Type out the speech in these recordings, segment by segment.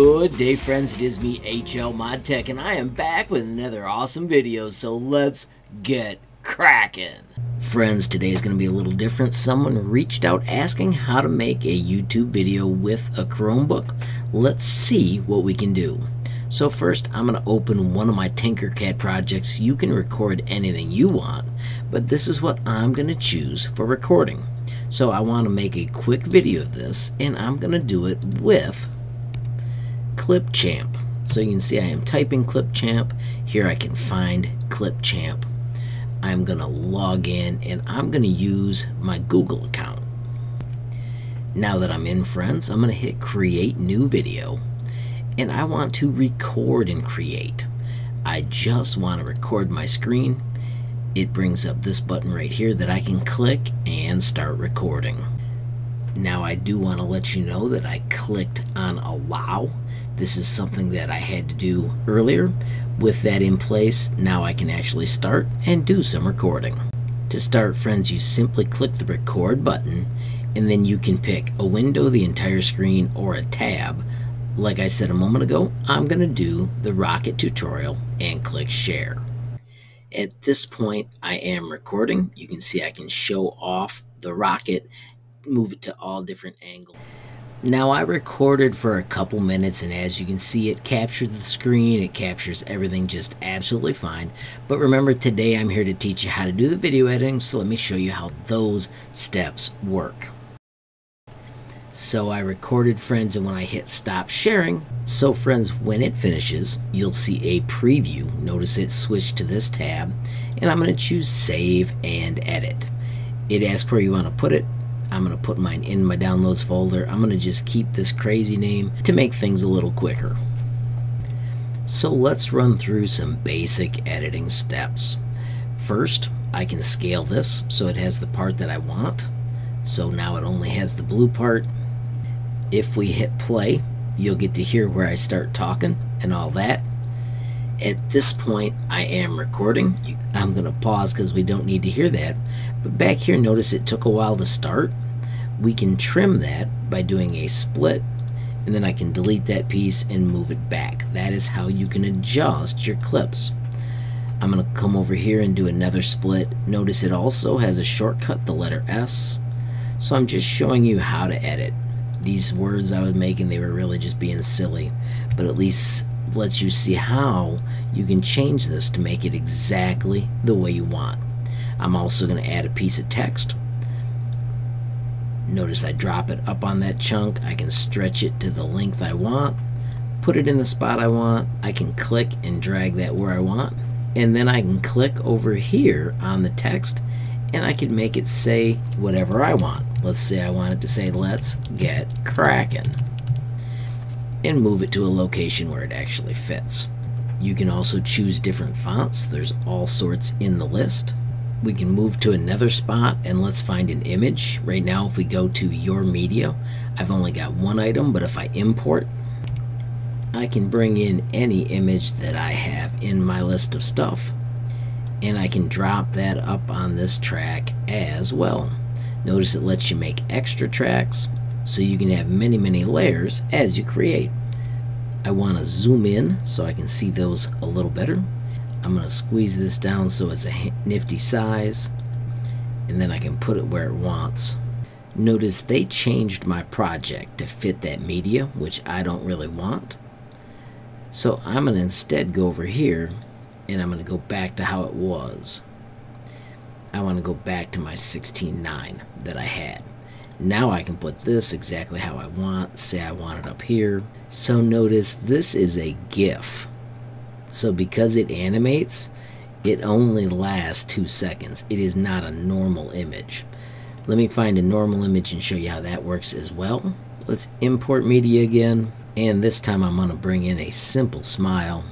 Good day, friends. It is me, HL ModTech, and I am back with another awesome video, so let's get cracking. Friends, today is going to be a little different. Someone reached out asking how to make a YouTube video with a Chromebook. Let's see what we can do. So first, I'm going to open one of my Tinkercad projects. You can record anything you want, but this is what I'm going to choose for recording. So I want to make a quick video of this, and I'm going to do it with Clipchamp. So you can see I am typing Clipchamp. Here I can find Clipchamp. I'm going to log in, and I'm going to use my Google account. Now that I'm in, friends, I'm going to hit Create New Video, and I want to record and create. I just want to record my screen. It brings up this button right here that I can click and start recording. Now I do want to let you know that I clicked on allow. This is something that I had to do earlier. With that in place, now I can actually start and do some recording. To start, friends, you simply click the record button, and then you can pick a window, the entire screen, or a tab. Like I said a moment ago, I'm going to do the rocket tutorial and click share. At this point, I am recording. You can see I can show off the rocket, move it to all different angles. Now I recorded for a couple minutes, and as you can see, it captured the screen, it captures everything just absolutely fine. But remember, today I'm here to teach you how to do the video editing, so let me show you how those steps work. So I recorded, friends, and when I hit stop sharing, so friends, when it finishes, you'll see a preview. Notice it switched to this tab, and I'm going to choose save and edit. It asks where you want to put it. I'm going to put mine in my downloads folder. I'm going to just keep this crazy name to make things a little quicker. So let's run through some basic editing steps. First, I can scale this so it has the part that I want. So now it only has the blue part. If we hit play, you'll get to hear where I start talking and all that. At this point, I am recording. I'm going to pause because we don't need to hear that. But back here, notice it took a while to start. We can trim that by doing a split, and then I can delete that piece and move it back. That is how you can adjust your clips. I'm going to come over here and do another split. Notice it also has a shortcut, the letter S. So I'm just showing you how to edit. These words I was making, they were really just being silly, but at least lets you see how you can change this to make it exactly the way you want. I'm also going to add a piece of text. Notice I drop it up on that chunk. I can stretch it to the length I want, put it in the spot I want. I can click and drag that where I want, and then I can click over here on the text, and I can make it say whatever I want. Let's say I want it to say let's get cracking, and move it to a location where it actually fits. You can also choose different fonts. There's all sorts in the list. We can move to another spot, and let's find an image. Right now, if we go to your media, I've only got one item, but if I import, I can bring in any image that I have in my list of stuff, and I can drop that up on this track as well. Notice it lets you make extra tracks, so you can have many layers as you create. I want to zoom in so I can see those a little better. I'm going to squeeze this down so it's a nifty size, and then I can put it where it wants. Notice they changed my project to fit that media, which I don't really want. So I'm going to instead go over here, and I'm going to go back to how it was. I want to go back to my 16:9 that I had. Now I can put this exactly how I want. Say I want it up here. So notice this is a GIF. So because it animates, it only lasts 2 seconds. It is not a normal image. Let me find a normal image and show you how that works as well. Let's import media again. And this time I'm going to bring in a simple smile.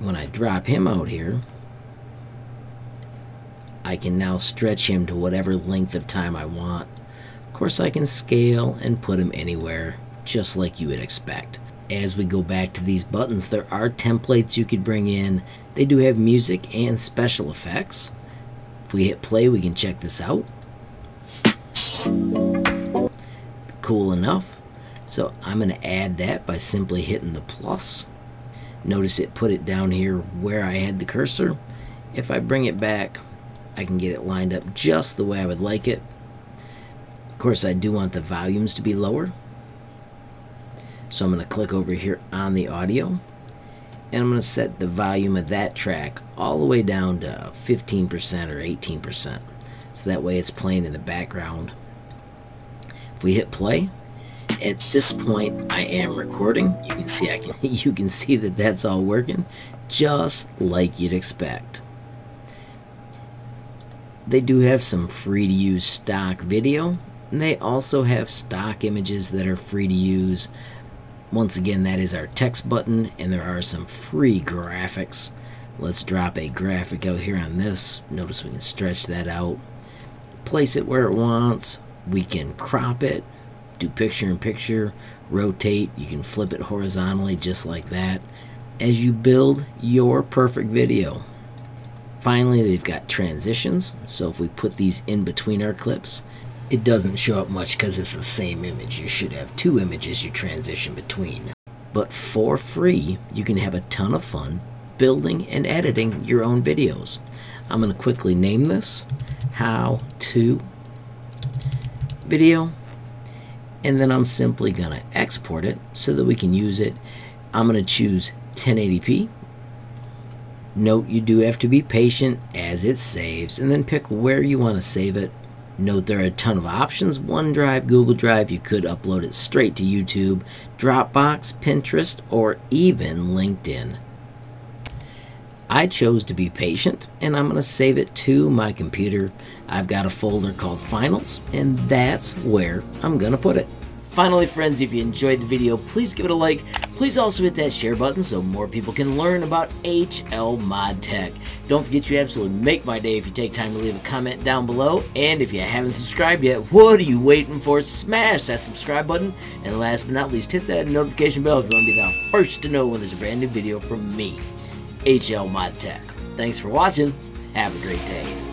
When I drop him out here, I can now stretch him to whatever length of time I want. Of course, I can scale and put them anywhere, just like you would expect. As we go back to these buttons, there are templates you could bring in. They do have music and special effects. If we hit play, we can check this out. Cool enough. So I'm going to add that by simply hitting the plus. Notice it put it down here where I had the cursor. If I bring it back, I can get it lined up just the way I would like it. Of course, I do want the volumes to be lower. So I'm going to click over here on the audio, and I'm going to set the volume of that track all the way down to 15% or 18%. So that way it's playing in the background. If we hit play, at this point I am recording. You can see you can see that that's all working just like you'd expect. They do have some free to use stock video, and they also have stock images that are free to use. Once again, that is our text button, and there are some free graphics. Let's drop a graphic out here on this. Notice we can stretch that out, place it where it wants. We can crop it, do picture in picture, rotate. You can flip it horizontally just like that as you build your perfect video. Finally, they've got transitions. So if we put these in between our clips, it doesn't show up much because it's the same image. You should have two images you transition between. But for free, you can have a ton of fun building and editing your own videos. I'm going to quickly name this How To Video, and then I'm simply going to export it so that we can use it. I'm going to choose 1080p. Note you do have to be patient as it saves, and then pick where you want to save it. Note there are a ton of options: OneDrive, Google Drive, you could upload it straight to YouTube, Dropbox, Pinterest, or even LinkedIn. I chose to be patient, and I'm going to save it to my computer. I've got a folder called Finals, and that's where I'm going to put it. Finally, friends, if you enjoyed the video, please give it a like. Please also hit that share button so more people can learn about HL ModTech. Don't forget, you absolutely make my day if you take time to leave a comment down below. And if you haven't subscribed yet, what are you waiting for? Smash that subscribe button. And last but not least, hit that notification bell if you want to be the first to know when there's a brand new video from me, HL ModTech. Thanks for watching. Have a great day.